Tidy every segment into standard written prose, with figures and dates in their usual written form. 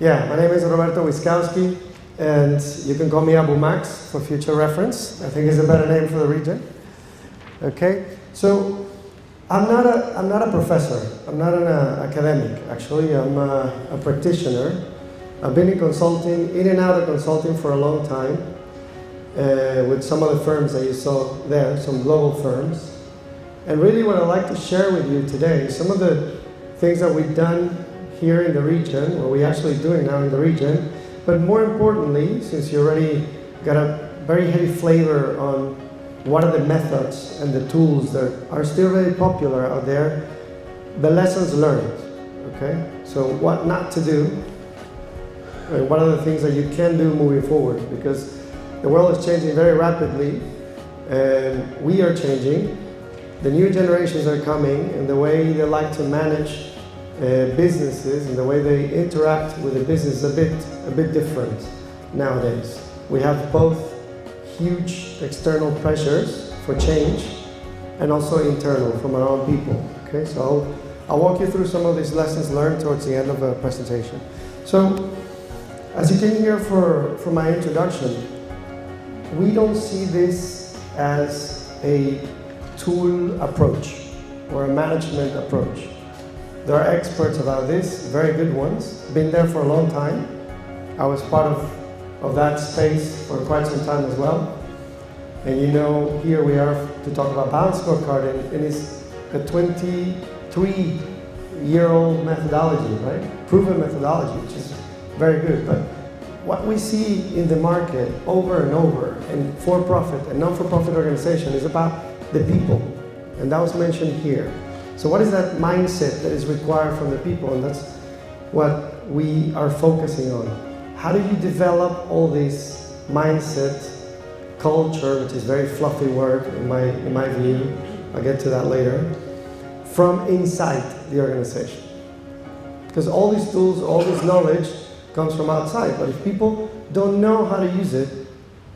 Yeah, my name is Roberto Wyszkowski, and you can call me Abu Max for future reference. I think it's a better name for the region. Okay, so I'm not a professor. I'm not an academic, actually. I'm a practitioner. I've been in consulting, in and out of consulting for a long time with some of the firms that you saw there, some global firms. And really what I'd like to share with you today, some of the things that we've done here in the region, what we're actually doing now in the region, but more importantly, since you already got a very heavy flavor on what are the methods and the tools that are still very popular out there, the lessons learned, okay? So what not to do, and what are the things that you can do moving forward, because the world is changing very rapidly, and we are changing. The new generations are coming, and the way they like to manage businesses and the way they interact with the business is a bit different nowadays. We have both huge external pressures for change and also internal from our own people. Okay, so I'll walk you through some of these lessons learned towards the end of the presentation. So, as you can hear for my introduction, we don't see this as a tool approach or a management approach. There are experts about this, very good ones, been there for a long time. I was part of that space for quite some time as well. And you know, here we are to talk about Balanced Scorecard, and it's a 23-year-old methodology, right? Proven methodology, which is very good. But what we see in the market over and over, and for-profit and non-for-profit organization, is about the people. And that was mentioned here. So what is that mindset that is required from the people? And that's what we are focusing on. How do you develop all this mindset, culture, which is very fluffy word in my view, I'll get to that later, from inside the organization? Because all these tools, all this knowledge comes from outside, but if people don't know how to use it,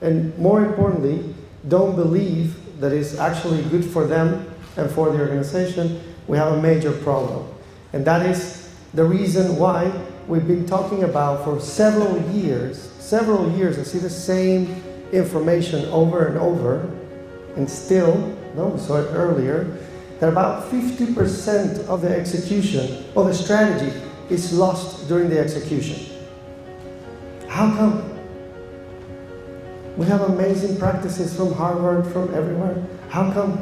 and more importantly, don't believe that it's actually good for them and for the organization, we have a major problem. And that is the reason why we've been talking about for several years, I see the same information over and over, and still, no, we saw it earlier, that about 50% of the execution, of the strategy, is lost during the execution. How come? We have amazing practices from Harvard, from everywhere. How come?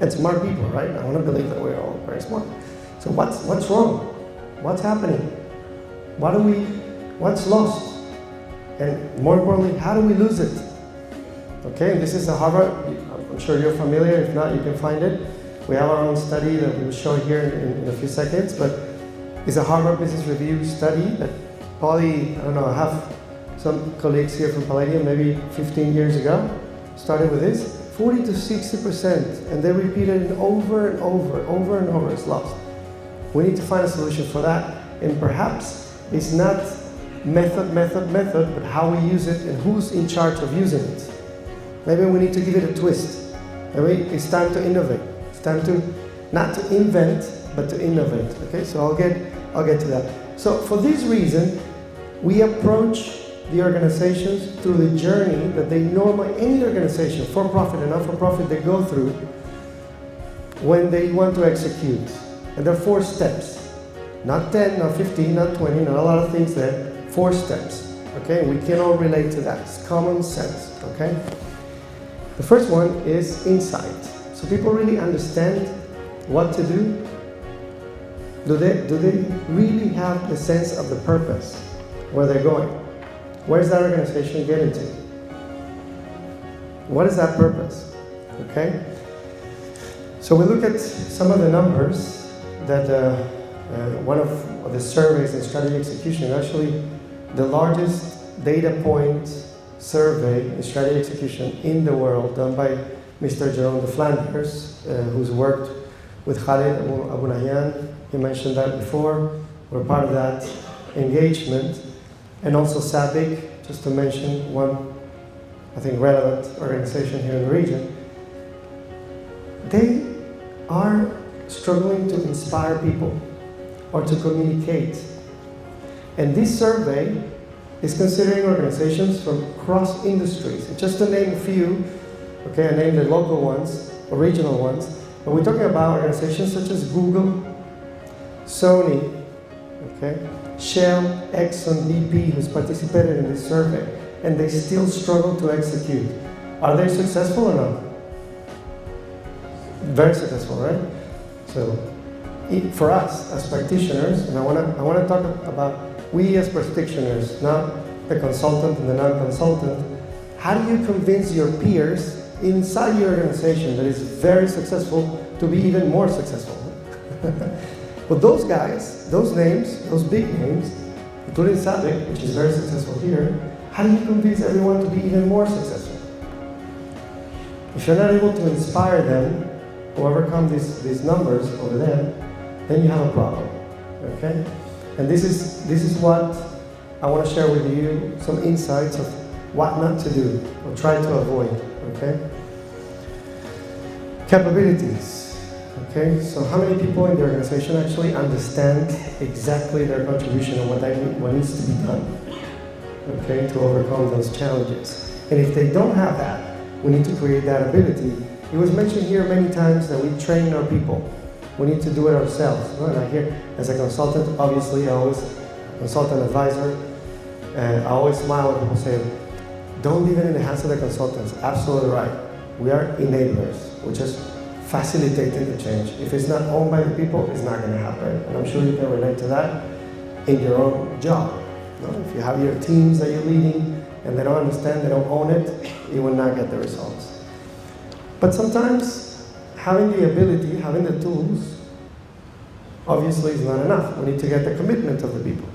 And smart people, right? I want to believe that we're all very smart. So what's wrong? What's happening? What's lost? And more importantly, how do we lose it? Okay, and this is a Harvard, I'm sure you're familiar. If not, you can find it. We have our own study that we will show here in a few seconds, but it's a Harvard Business Review study that probably, I don't know, I have some colleagues here from Palladium, maybe 15 years ago, started with this. 40 to 60%, and they repeat it over and over, it's lost. We need to find a solution for that, and perhaps it's not method, but how we use it and who's in charge of using it. Maybe we need to give it a twist. Maybe it's time to innovate. It's time to, not to invent, but to innovate, okay? So I'll get to that. So for this reason, we approach the organizations through the journey that they normally, any organization, for-profit and not-for-profit, they go through when they want to execute. And there are 4 steps. Not 10, not 15, not 20, not a lot of things there. 4 steps, okay? We can all relate to that. It's common sense, okay? The first one is insight. So people really understand what to do. Do they really have the sense of the purpose, where they're going? Where's that organization getting to? What is that purpose? Okay? So we look at some of the numbers that one of the surveys in strategy execution, actually the largest data point survey in strategy execution in the world, done by Mr. Jerome de Flanders, who's worked with Khaled Abunayan. He mentioned that before. We're part of that engagement. And also SABIC, just to mention one, I think, relevant organization here in the region. They are struggling to inspire people or to communicate. And this survey is considering organizations from cross industries. And just to name a few, okay, I named the local ones, regional ones, but we're talking about organizations such as Google, Sony, okay, Shell, Exxon, BP, who's participated in this survey, and they still struggle to execute. Are they successful or not? Very successful, right? So, for us as practitioners, and I want to talk about we as practitioners, not the consultant and the non-consultant, how do you convince your peers inside your organization that is very successful to be even more successful? But those guys, those names, those big names, including SABIC, which is very successful here, how do you convince everyone to be even more successful? If you're not able to inspire them or overcome these numbers over them, then you have a problem, okay? And this is what I want to share with you, some insights of what not to do or try to avoid, okay? Capabilities. Okay, so how many people in the organization actually understand exactly their contribution and what needs to be done, okay, to overcome those challenges? And if they don't have that, we need to create that ability. It was mentioned here many times that we train our people. We need to do it ourselves. Well, I hear, as a consultant, obviously, I always smile when people say, don't leave it in the hands of the consultants. Absolutely right. We are enablers. We're just facilitating the change. If it's not owned by the people, it's not going to happen. And I'm sure you can relate to that in your own job. You know, if you have your teams that you're leading and they don't understand, they don't own it, you will not get the results. But sometimes having the ability, having the tools, obviously is not enough. We need to get the commitment of the people.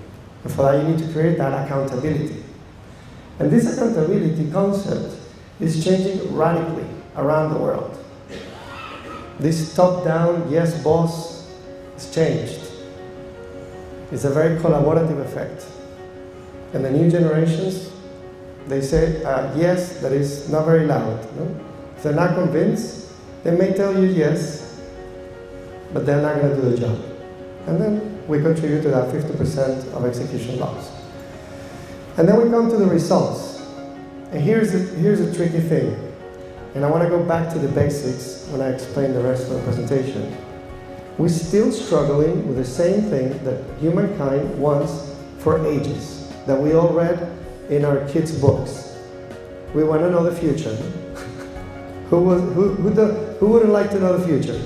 And for that, you need to create that accountability. And this accountability concept is changing radically around the world. This top-down, yes, boss, is changed. It's a very collaborative effect. And the new generations, they say, yes, that is not very loud. No? If they're not convinced, they may tell you yes, but they're not going to do the job. And then we contribute to that 50% of execution loss. And then we come to the results. And here's a tricky thing. And I want to go back to the basics when I explain the rest of the presentation. We're still struggling with the same thing that humankind wants for ages, that we all read in our kids' books. We want to know the future. Who wouldn't like to know the future?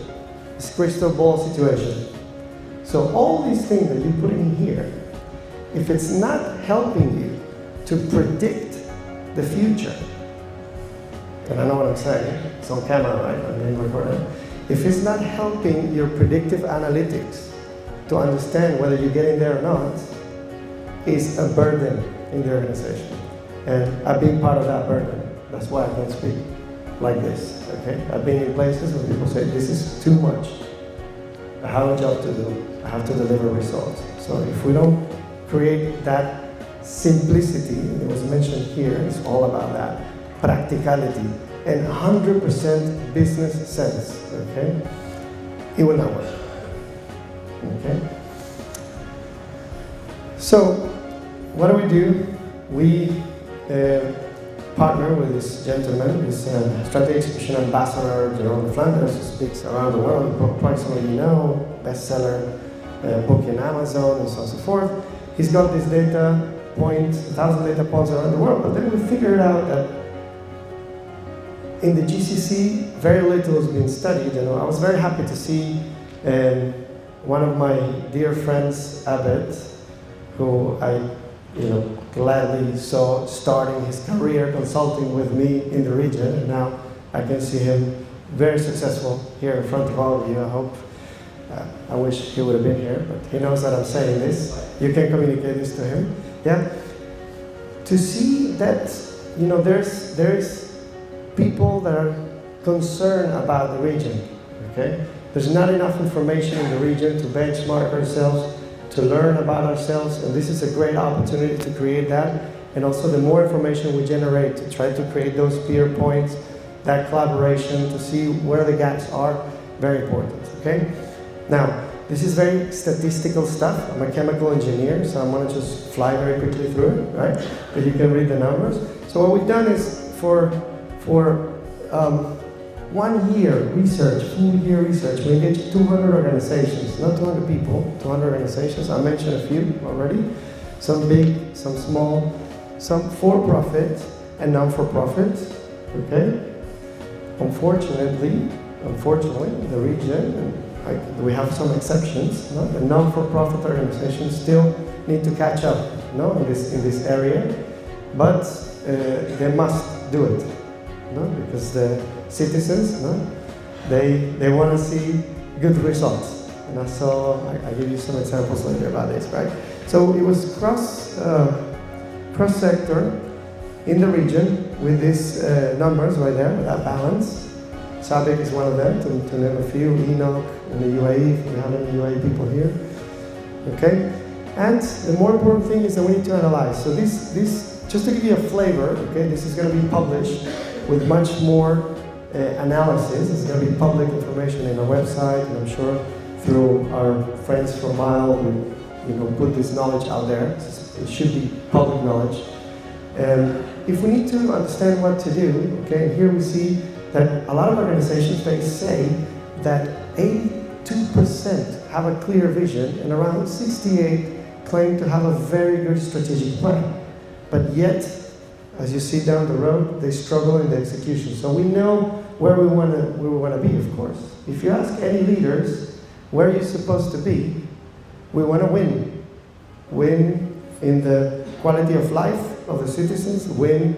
It's crystal ball situation. So all these things that you put in here, if it's not helping you to predict the future, and I know what I'm saying, it's on camera, right? I'm being recorded. If it's not helping your predictive analytics to understand whether you're getting there or not, it's a burden in the organization. And I've been part of that burden. That's why I can't speak like this, okay? I've been in places where people say, this is too much. I have a job to do. I have to deliver results. So if we don't create that simplicity, it was mentioned here, it's all about that. Practicality and 100% business sense, okay? It will not work, okay? So, what do? We partner with this gentleman, this strategy execution ambassador, Jerome de Flanders, who speaks around the world, probably some of you know, bestseller, book in Amazon, and so on and so forth. He's got this data point, 1,000 data points around the world, but then we figured out that in the GCC, very little has been studied. And I was very happy to see one of my dear friends, Abed, who I gladly saw starting his career consulting with me in the region. And now I can see him very successful here in front of all of you, I hope. I wish he would have been here, but he knows that I'm saying this. You can communicate this to him. Yeah. To see that there's people that are concerned about the region, okay? There's not enough information in the region to benchmark ourselves, to learn about ourselves, and this is a great opportunity to create that. And also the more information we generate to try to create those peer points, that collaboration, to see where the gaps are, very important, okay? Now, This is very statistical stuff. I'm a chemical engineer, so I'm going to just fly very quickly through it, right? But you can read the numbers. So what we've done is for 1 year research, full year research, we engaged 200 organizations, not 200 people, 200 organizations. I mentioned a few already, some big, some small, some for-profit and non-for-profit, okay? Unfortunately, the region, we have some exceptions, no? The non-for-profit organizations still need to catch up, no? in this area, but they must do it, no? Because the citizens, no? they want to see good results, and I give you some examples later about this, right? So it was cross-sector in the region with these numbers right there, with that balance. SABIC is one of them, to name a few, ENOC in the UAE, if we have any UAE people here, okay? And the more important thing is that we need to analyze. So this just to give you a flavor, okay, this is going to be published with much more analysis. It's going to be public information in our website, and I'm sure through our friends from MILE, we put this knowledge out there. It should be public knowledge. If we need to understand what to do, okay, here we see that a lot of organizations, they say that 82% have a clear vision and around 68% claim to have a very good strategic plan. But yet, as you see down the road, they struggle in the execution. So we know where we want to be, of course. If you ask any leaders, where are you supposed to be? We want to win. Win in the quality of life of the citizens, win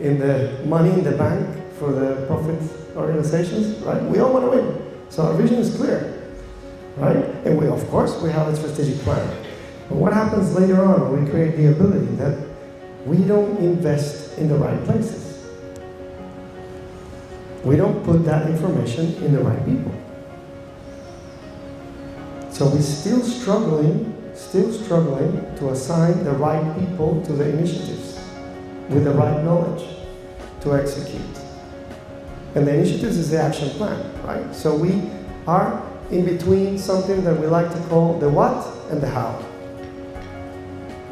in the money in the bank, for the profit organizations, right? We all want to win. So our vision is clear, right? And we, of course, we have a strategic plan. But what happens later on when we create the ability that we don't invest in the right places? We don't put that information in the right people. So we're still struggling to assign the right people to the initiatives with the right knowledge to execute. And the initiatives is the action plan, right? So we are in between something that we like to call the what and the how.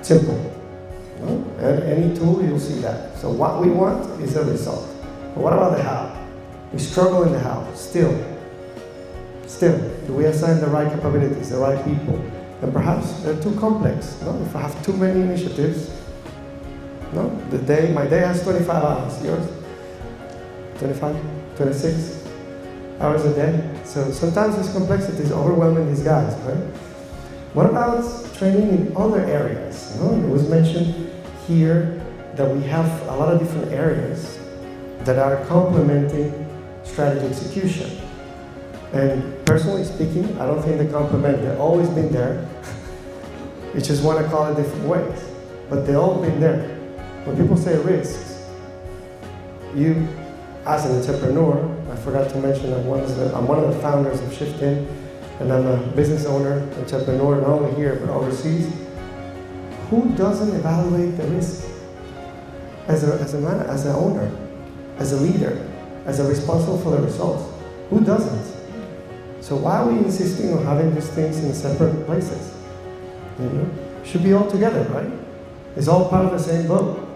Simple. No? And any tool, you'll see that. So what we want is the result. But what about the how? We struggle in the how, still. Do we assign the right capabilities, the right people? And perhaps they're too complex, no? If I have too many initiatives, no? My day has 25 hours, yours? 25, 26 hours a day. So sometimes this complexity is overwhelming these guys, right? What about training in other areas? You know, it was mentioned here that we have a lot of different areas that are complementing strategy execution. And personally speaking, I don't think they complement. They've always been there. We just want to call it different ways. But they've all been there. When people say risks, you, as an entrepreneur, I forgot to mention that I'm one of the founders of ShiftIN, and I'm a business owner, entrepreneur, not only here but overseas. Who doesn't evaluate the risk as an owner, as a leader, as a responsible for the results? Who doesn't? So why are we insisting on having these things in separate places? You know, should be all together, right? It's all part of the same boat.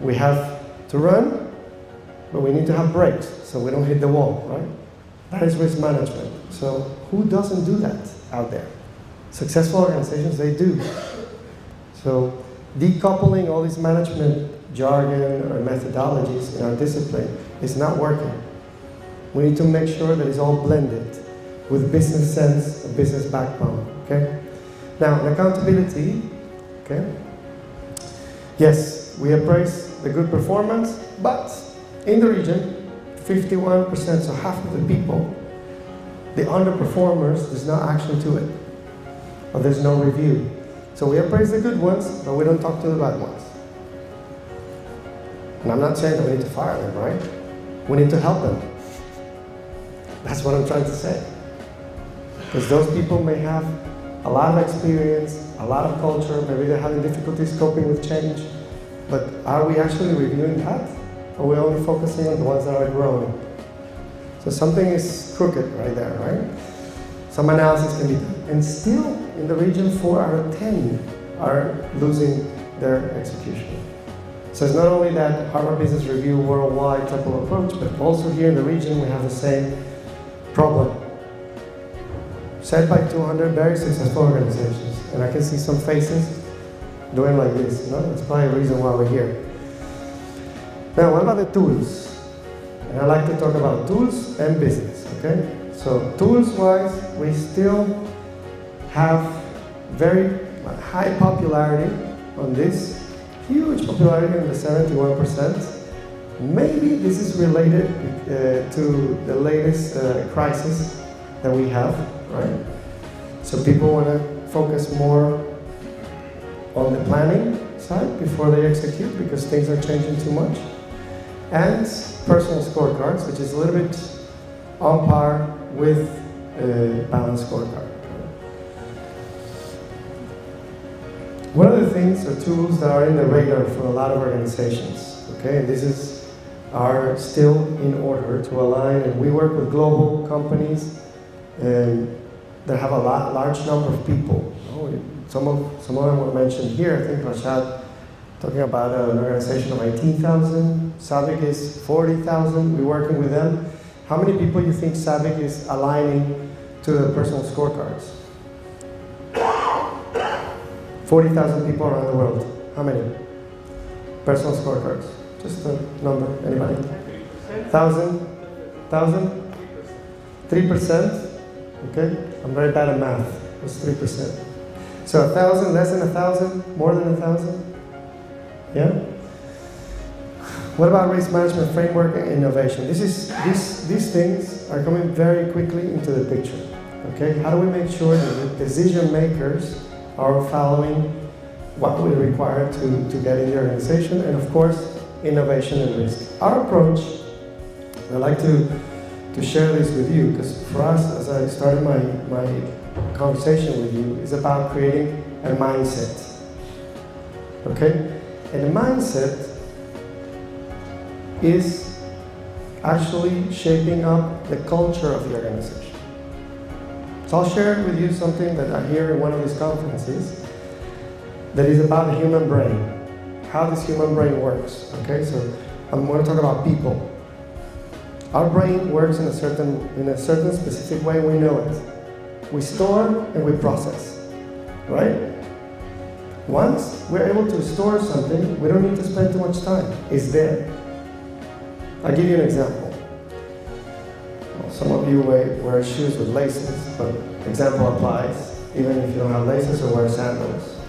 We have to run, but we need to have brakes so we don't hit the wall, right? That is risk management. So who doesn't do that out there? Successful organizations, they do. So decoupling all these management jargon or methodologies in our discipline is not working. We need to make sure that it's all blended with business sense and business backbone, okay? Now, accountability, okay? Yes, we appraise the good performance, but in the region, 51%, so half of the people, the underperformers, there's no action to it, or there's no review. So we appraise the good ones, but we don't talk to the bad ones. And I'm not saying that we need to fire them, right? We need to help them. That's what I'm trying to say. Because those people may have a lot of experience, a lot of culture, maybe they're having difficulties coping with change, but are we actually reviewing that? Or we're only focusing on the ones that are growing. So something is crooked right there, right? Some analysis can be done. And still, in the region 4 out of 10 are losing their execution. So it's not only that Harvard Business Review worldwide type of approach, but also here in the region we have the same problem. Said by 200 very successful organizations. And I can see some faces doing like this. You know? That's probably a reason why we're here. Now, what about the tools? And I like to talk about tools and business, okay? So tools-wise, we still have very high popularity on this. Huge popularity in the 71%. Maybe this is related to the latest crisis that we have, right? So people want to focus more on the planning side before they execute because things are changing too much. And personal scorecards, which is a little bit on par with balanced scorecard. One of the things or tools that are in the radar for a lot of organizations, okay, and this is are still in order to align, and we work with global companies that have a large number of people. You know, some of them were mentioned here. I think Rashad talking about an organization of 18,000, SABIC is 40,000. We're working with them. How many people you think SABIC is aligning to the personal scorecards? 40,000 people around the world. How many? Personal scorecards. Just a number. Anybody? 1,000? 1,000? 3%? Okay. I'm very bad at math. It's 3%. So 1,000, less than 1,000, more than 1,000? Yeah? What about risk management framework and innovation? These things are coming very quickly into the picture. Okay? How do we make sure that the decision makers are following what we require to get in the organization, and of course, innovation and risk. Our approach, I'd like to share this with you, because for us, as I started my conversation with you, is about creating a mindset, okay? And the mindset is actually shaping up the culture of the organization. So I'll share with you something that I hear in one of these conferences that is about the human brain, how this human brain works, okay? So I'm going to talk about people. Our brain works in a certain specific way, we know it. We store and we process, right? Once we're able to store something, we don't need to spend too much time. It's there. I'll give you an example. Some of you wear shoes with laces, but example applies, even if you don't have laces or wear sandals.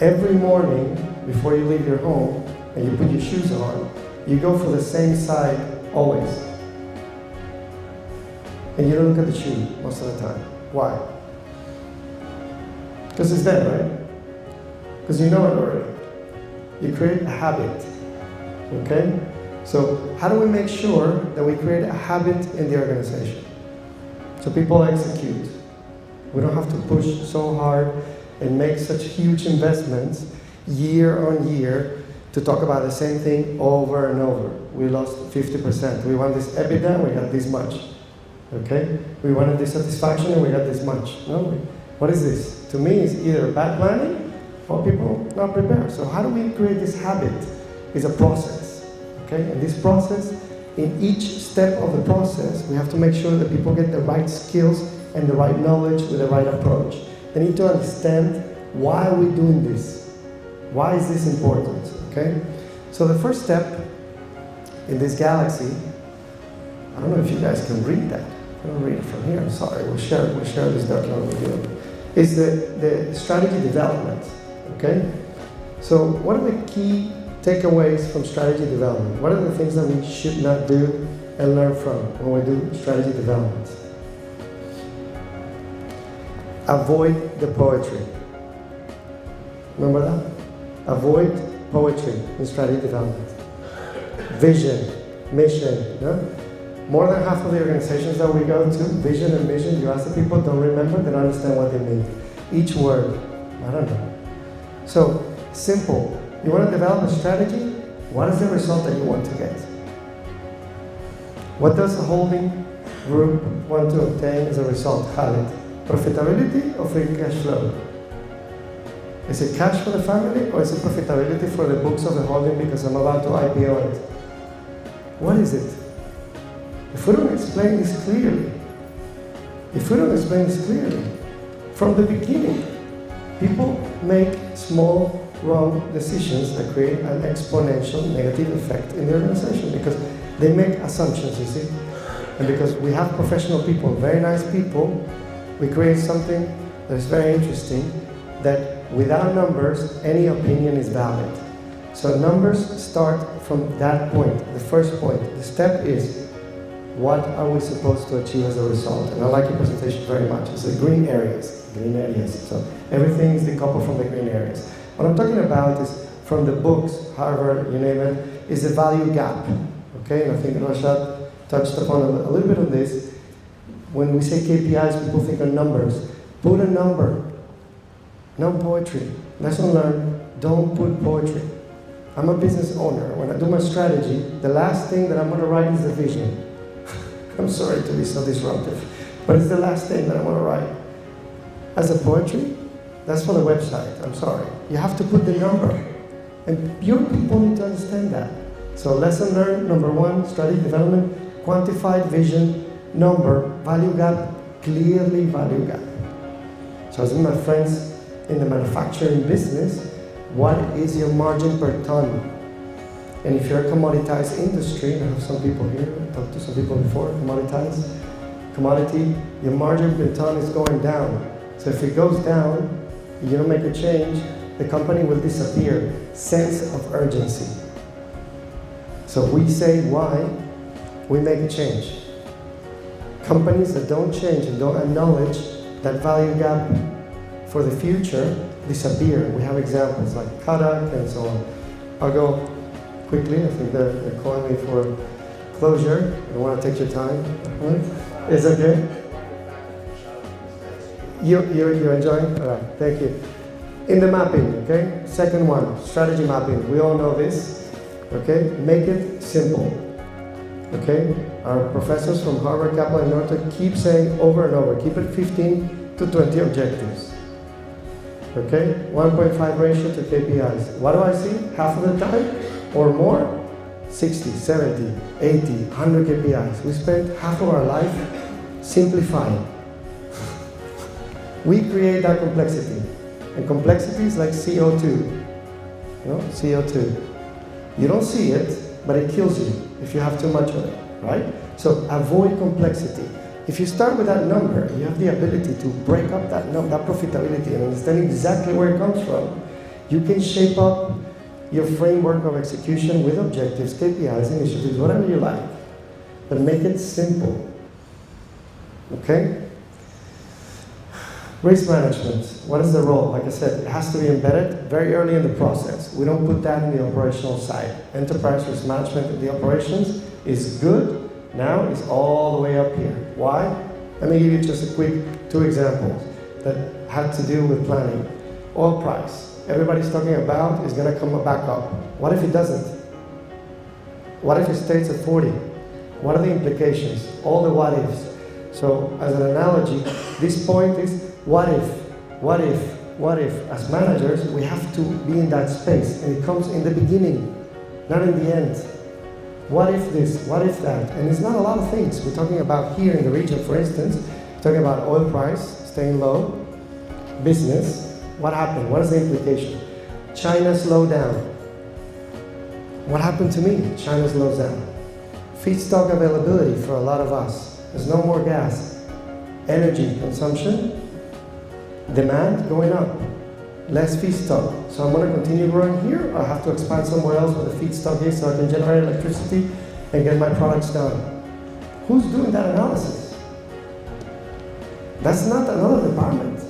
Every morning, before you leave your home, and you put your shoes on, you go for the same side always. And you don't look at the shoe most of the time. Why? Because it's there, right? Because you know it already. You create a habit, okay? So how do we make sure that we create a habit in the organization? So people execute. We don't have to push so hard and make such huge investments year on year to talk about the same thing over and over. We lost 50%. We want this EBITDA, we got this much. Okay? We wanted this satisfaction and we got this much. No? What is this? To me, it's either bad planning or people not prepared. So how do we create this habit? It's a process. Okay, and this process, in each step of the process, we have to make sure that people get the right skills and the right knowledge with the right approach. They need to understand why we're doing this. Why is this important? Okay? So the first step in this galaxy, I don't know if you guys can read that. I don't read it from here, I'm sorry. We'll share this document with you. It's the strategy development. Okay? So what are the key takeaways from strategy development? What are the things that we should not do and learn from when we do strategy development? Avoid the poetry. Remember that? Avoid poetry in strategy development. Vision, mission. Yeah? More than half of the organizations that we go to, vision and mission, you ask the people, don't remember, they don't understand what they mean. Each word, I don't know. So, simple. You want to develop a strategy? What is the result that you want to get? What does a holding group want to obtain as a result, Khaled? Profitability or free cash flow? Is it cash for the family or is it profitability for the books of the holding because I'm about to IPO it? What is it? If we don't explain this clearly, from the beginning, people make small wrong decisions that create an exponential negative effect in the organization because they make assumptions, you see. And because we have professional people, very nice people, we create something that is very interesting, that without numbers, any opinion is valid. So numbers start from that point, the first point. The step is, what are we supposed to achieve as a result? And I like your presentation very much. It's the green areas, So everything is decoupled from the green areas. What I'm talking about is, from the books, Harvard, you name it, is the value gap. Okay, and I think Rashad touched upon a little bit on this. When we say KPIs, people think of numbers. Put a number, not poetry. Lesson learned, don't put poetry. I'm a business owner. When I do my strategy, the last thing that I'm gonna write is the vision. I'm sorry to be so disruptive, but it's the last thing that I wanna write. As a poetry, that's for the website, I'm sorry. You have to put the number. And your people need to understand that. So lesson learned, number one, strategic development, quantified vision, number, value gap, clearly value gap. So as my friends in the manufacturing business, what is your margin per ton? And if you're a commoditized industry, I have some people here, I talked to some people before, commodity, your margin per ton is going down. So if it goes down, you don't make a change, the company will disappear. Sense of urgency. So we say why, we make a change. Companies that don't change and don't acknowledge that value gap for the future disappear. We have examples like Kodak and so on. I'll go quickly, I think they're calling me for closure. I don't want to take your time. Is that okay? You're enjoying? All right, thank you. In the mapping, okay? Second one, strategy mapping. We all know this, okay? Make it simple, okay? Our professors from Harvard, Kaplan, and Norton keep saying over and over, keep it 15 to 20 objectives, okay? 1.5 ratio to KPIs. What do I see? Half of the time or more? 60, 70, 80, 100 KPIs. We spent half of our life simplifying. We create that complexity, and complexity is like CO2, you know, CO2. You don't see it, but it kills you if you have too much of it, right? So avoid complexity. If you start with that number, you have the ability to break up that, that profitability and understand exactly where it comes from. You can shape up your framework of execution with objectives, KPIs, initiatives, whatever you like, but make it simple, okay? Risk management, what is the role? Like I said, it has to be embedded very early in the process. We don't put that in the operational side. Enterprise risk management in the operations is good, now it's all the way up here. Why? Let me give you just a quick two examples that had to do with planning. Oil price, everybody's talking about is gonna come back up. What if it doesn't? What if it stays at 40? What are the implications? All the what ifs. So as an analogy, this point is, what if, as managers, we have to be in that space, and it comes in the beginning, not in the end. What if this, what if that, and it's not a lot of things. We're talking about here in the region, for instance, talking about oil price, staying low, business, what happened, what is the implication? China slowed down. What happened to me? China slows down. Feedstock availability for a lot of us, there's no more gas. Energy consumption, demand going up, less feedstock. So I'm going to continue growing here, I have to expand somewhere else where the feedstock is so I can generate electricity and get my products done. Who's doing that analysis? That's not another department.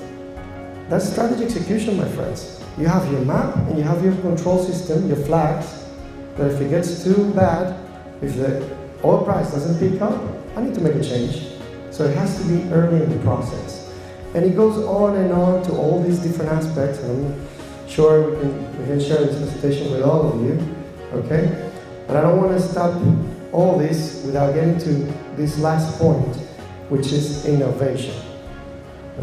That's strategy execution, my friends. You have your map and you have your control system, your flags, that if it gets too bad, if the oil price doesn't pick up, I need to make a change. So it has to be early in the process. And it goes on and on to all these different aspects. I'm sure we can share this presentation with all of you, okay? And I don't want to stop all this without getting to this last point. which is innovation.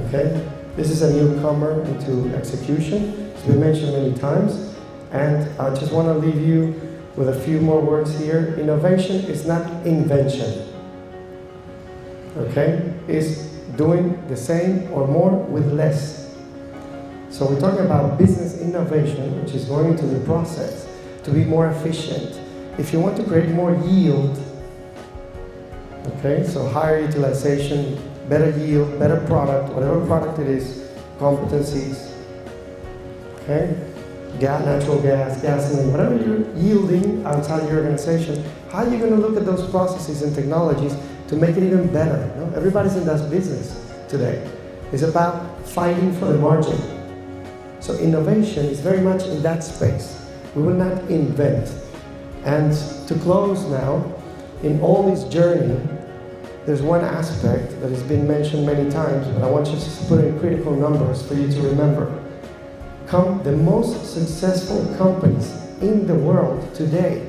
Okay? This is a newcomer into execution, as we mentioned many times. And I just want to leave you with a few more words here. Innovation is not invention. Okay? It's doing the same or more with less. So we're talking about business innovation, which is going into the process to be more efficient. If you want to create more yield, okay, so higher utilization, better yield, better product, whatever product it is, competencies, okay, natural gas, gasoline, whatever you're yielding outside your organization, how are you going to look at those processes and technologies to make it even better? You know? Everybody's in that business today. It's about fighting for the margin. So innovation is very much in that space. We will not invent. And to close now, in all this journey, there's one aspect that has been mentioned many times, but I want you to put in critical numbers for you to remember. The most successful companies in the world today,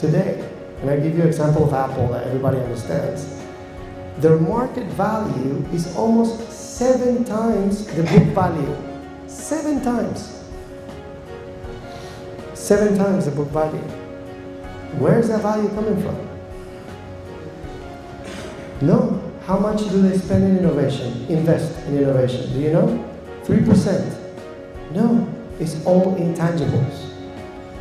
and I give you an example of Apple that everybody understands. Their market value is almost 7 times the book value. 7 times. 7 times the book value. Where is that value coming from? No. How much do they spend in innovation? Invest in innovation. Do you know? 3%. No. It's all intangibles.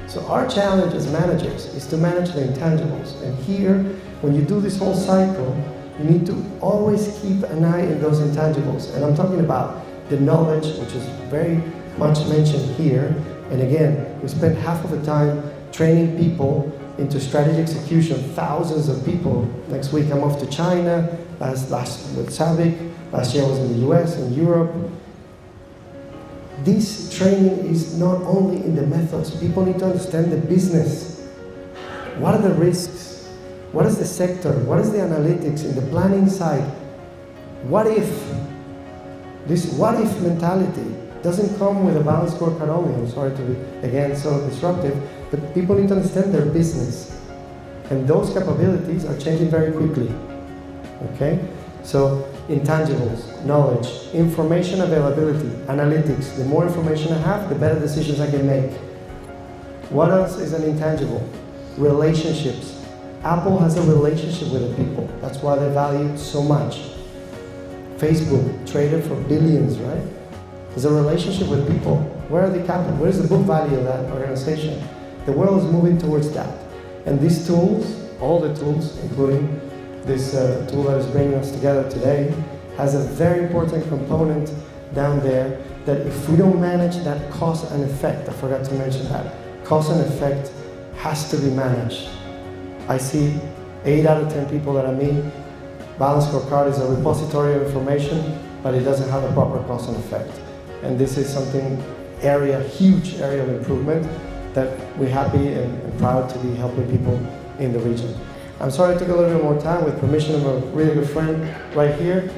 So our challenge as managers is to manage the intangibles. And here, when you do this whole cycle, you need to always keep an eye on those intangibles. And I'm talking about the knowledge, which is very much mentioned here. And again, we spend half of the time training people into strategy execution, thousands of people. Next week, I'm off to China, with SABIC. Last year I was in the US and Europe. This training is not only in the methods. People need to understand the business. What are the risks? What is the sector? What is the analytics in the planning side? What if? This what if mentality doesn't come with a balanced scorecard only. I'm sorry to be, again, so disruptive, but people need to understand their business. And those capabilities are changing very quickly. Okay? So, intangibles, knowledge, information availability, analytics. The more information I have, the better decisions I can make. What else is an intangible? Relationships. Apple has a relationship with the people. That's why they value so much. Facebook, traded for billions, right? There's a relationship with people. Where are the capital? Where is the book value of that organization? The world is moving towards that. And these tools, all the tools, including this tool that is bringing us together today, has a very important component down there that if we don't manage that cause and effect, I forgot to mention that, cause and effect has to be managed. I see 8 out of 10 people that I meet, Balanced Scorecard is a repository of information, but it doesn't have a proper cause and effect. And this is something, huge area of improvement that we're happy and proud to be helping people in the region. I'm sorry I took a little bit more time with permission of a really good friend right here.